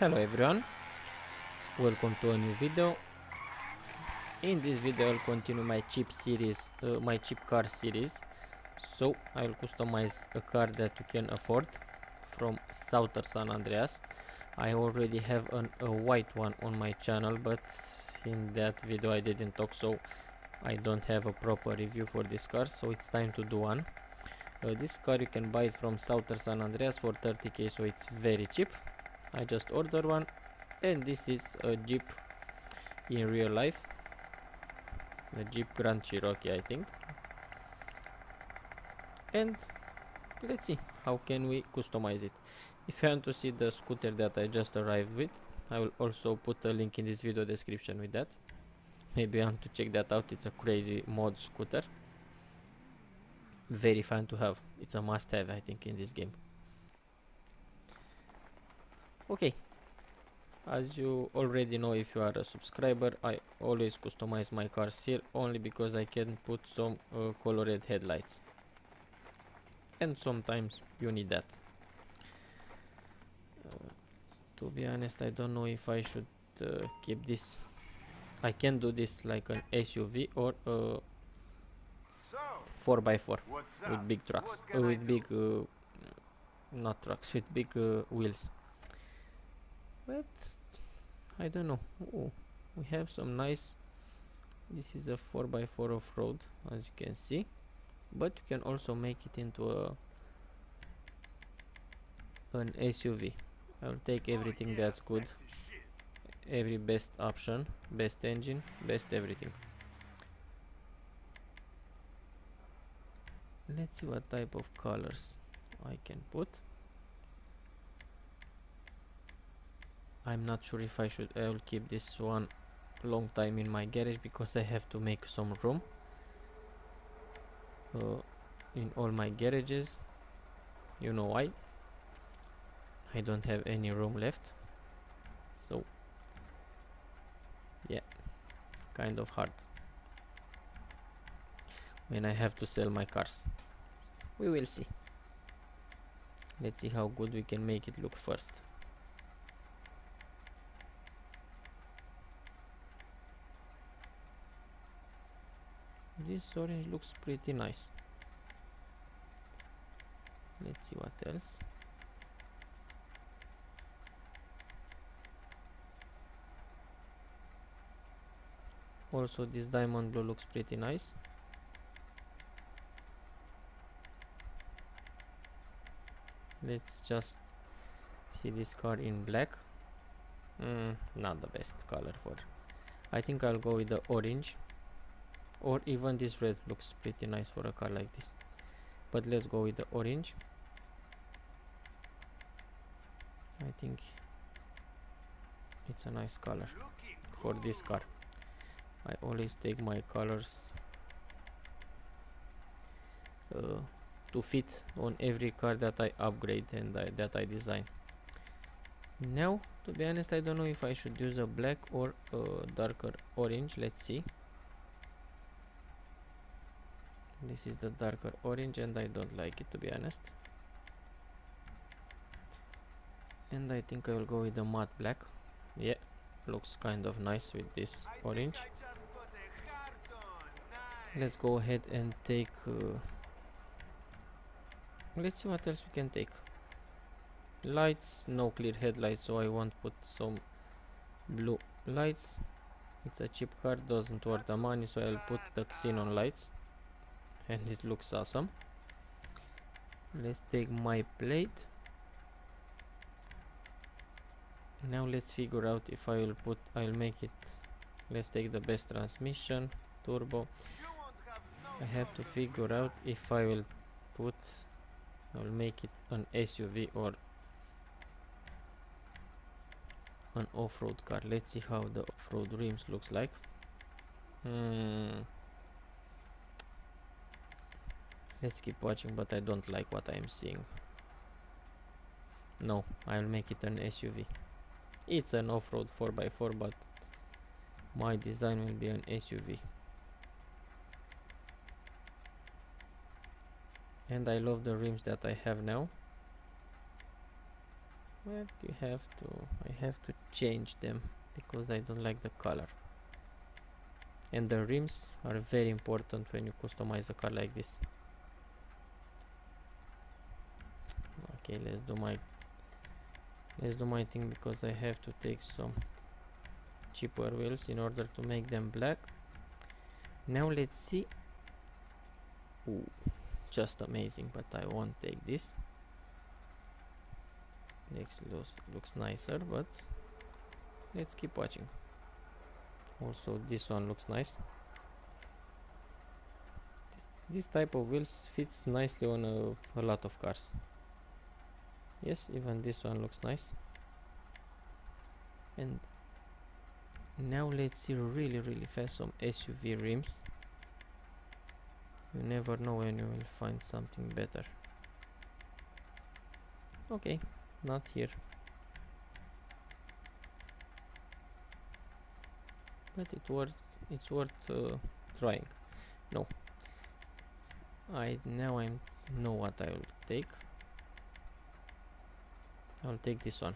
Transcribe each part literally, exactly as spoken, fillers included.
Hello everyone, welcome to a new video. In this video I'll continue my Jeep series, uh, my Jeep car series. So I'll customize a car that you can afford from Southern San Andreas. I already have an, a white one on my channel, but in that video I didn't talk, so I don't have a proper review for this car, so it's time to do one. Uh, this car you can buy it from Southern San Andreas for thirty K, so it's very cheap. I just ordered one, and this is a Jeep in real life, the Jeep Grand Cherokee, I think. And let's see how can we customize it. If you want to see the scooter that I just arrived with, I will also put a link in this video description with that. Maybe you want to check that out. It's a crazy mod scooter, very fun to have. It's a must have, I think, in this game. Okay, as you already know, if you are a subscriber, I always customize my cars here, only because I can put some uh, colored headlights, and sometimes you need that. Uh, to be honest, I don't know if I should uh, keep this. I can do this like an S U V or uh, four by four with big trucks, uh, with big uh, not trucks, with big uh, wheels. But I don't know. Ooh, we have some nice. This is a four by four off-road, as you can see, but you can also make it into a an S U V. I'll take everything that's good, every best option, best engine, best everything. Let's see what type of colors I can put. I'm not sure if I should. I will keep this one long time in my garage because I have to make some room uh, in all my garages. You know why? I don't have any room left, so yeah, kind of hard when I have to sell my cars. We will see. Let's see how good we can make it look first. This orange looks pretty nice. Let's see what else. Also this diamond blue looks pretty nice. Let's just see this car in black. Mm, not the best color for. I think I'll go with the orange. Or even this red looks pretty nice for a car like this, but let's go with the orange. I think it's a nice color for this car. I always take my colors uh, to fit on every car that I upgrade and I, that I design. Now, to be honest, I don't know if I should use a black or a darker orange. Let's see. This is the darker orange and I don't like it, to be honest. And I think I will go with the matte black. Yeah, looks kind of nice with this orange. Let's go ahead and take uh, let's see what else we can take. Lights, no clear headlights, so I won't put some blue lights. It's a cheap car, doesn't worth the money, so I'll put the xenon lights. And it looks awesome. Let's take my plate. Now let's figure out if I will put, I'll make it. Let's take the best transmission, turbo. I have to figure out if I will put, I'll make it an S U V or an off-road car. Let's see how the off-road rims looks like. Hmm. Let's keep watching, but I don't like what I'm seeing. No, I'll make it an S U V. It's an off-road four by four, but my design will be an S U V. And I love the rims that I have now. Where do you have to? I have to change them because I don't like the color. And the rims are very important when you customize a car like this. Okay, let's do my let's do my thing because I have to take some cheaper wheels in order to make them black. Now let's see. Ooh, just amazing, but I won't take this. Next looks looks nicer, but let's keep watching. Also, this one looks nice. This, this type of wheels fits nicely on a, a lot of cars. Yes, even this one looks nice. And now let's see really really fast some S U V rims. You never know when you will find something better. Okay, not here. But it worth it's worth uh, trying. No. I now I know what I will take. I'll take this one.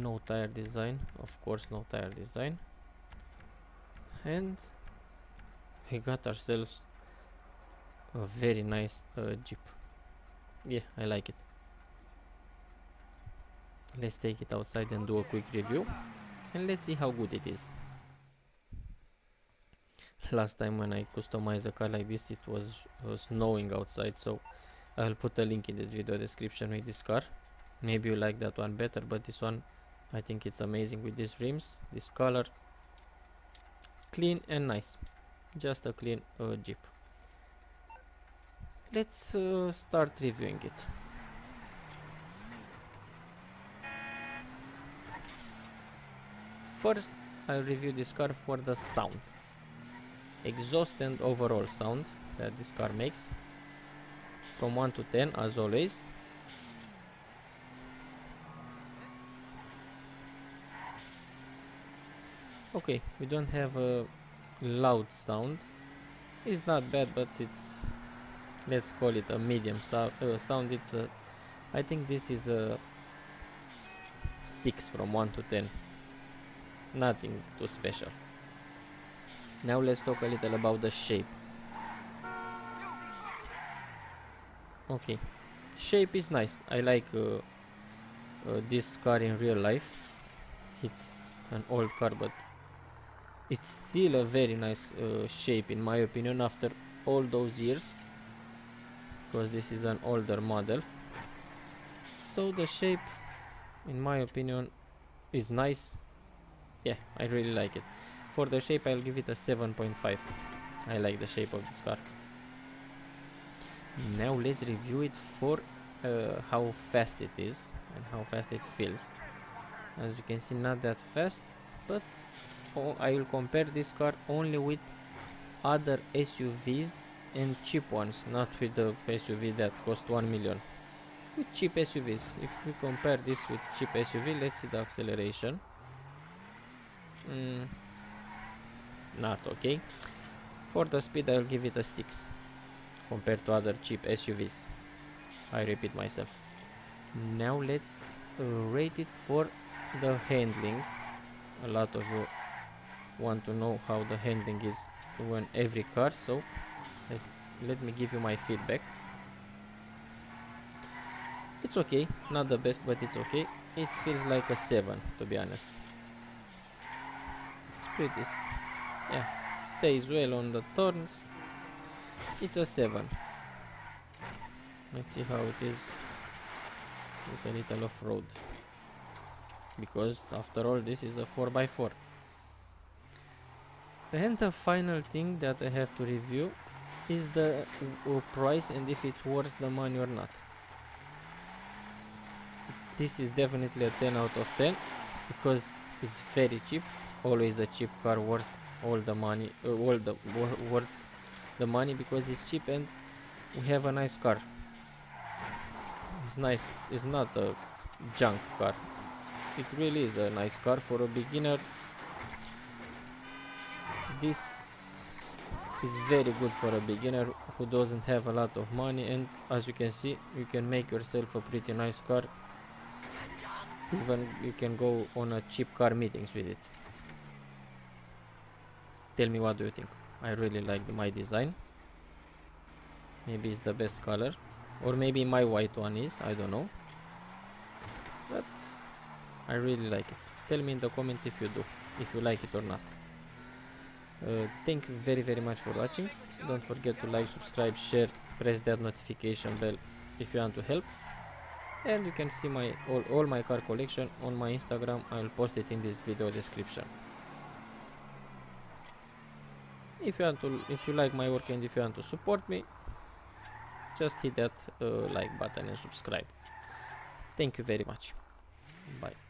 No tire design, of course, no tire design. And we got ourselves a very nice uh, Jeep. Yeah, I like it. Let's take it outside and do a quick review and let's see how good it is. Last time when I customized a car like this, it was uh, snowing outside, so I'll put a link in this video description with this car. Maybe you like that one better, but this one I think it's amazing with these rims, this color. Clean and nice, just a clean uh, Jeep. Let's uh, start reviewing it. First, I'll review this car for the sound, exhaust and overall sound that this car makes, from one to ten as always. Okay, we don't have a loud sound. It's not bad, but it's, let's call it a medium so uh, sound. It's a, I think this is a six from one to ten. Nothing too special. Now let's talk a little about the shape. Okay, shape is nice. I like uh, uh, this car in real life. It's an old car, but it's still a very nice uh, shape in my opinion after all those years, because this is an older model. So the shape in my opinion is nice. Yeah, I really like it. For the shape I'll give it a seven point five. I like the shape of this car. Now let's review it for uh, how fast it is and how fast it feels. As you can see, not that fast, but oh, I will compare this car only with other S U Vs and cheap ones, not with the S U V that cost one million. With cheap S U Vs, if we compare this with cheap S U V, let's see the acceleration. Mm, not okay. For the speed, I'll give it a six compared to other cheap S U Vs. I repeat myself. Now let's rate it for the handling. A lot of you want to know how the handling is on every car, so let's, let me give you my feedback. It's okay, not the best, but it's okay. It feels like a seven, to be honest. It's pretty, yeah, it stays well on the turns. It's a seven. Let's see how it is with a little off-road, because after all this is a four by four. And the final thing that I have to review is the uh, price and if it's worth the money or not. This is definitely a ten out of ten because it's very cheap. Always a cheap car worth all the money, uh, all the worth the money because it's cheap and we have a nice car. It's nice. It's not a junk car. It really is a nice car for a beginner. This is very good for a beginner who doesn't have a lot of money, and as you can see, you can make yourself a pretty nice car. Even you can go on a cheap car meetings with it. Tell me, what do you think? I really like my design. Maybe it's the best color, or maybe my white one is, I don't know, but I really like it. Tell me in the comments if you do, if you like it or not. Uh, thank you very very much for watching. Don't forget to like, subscribe, share, press that notification bell if you want to help. And you can see my all, all my car collection on my Instagram. I will post it in this video description. If you want to, if you like my work and if you want to support me, just hit that uh, like button and subscribe. Thank you very much. Bye.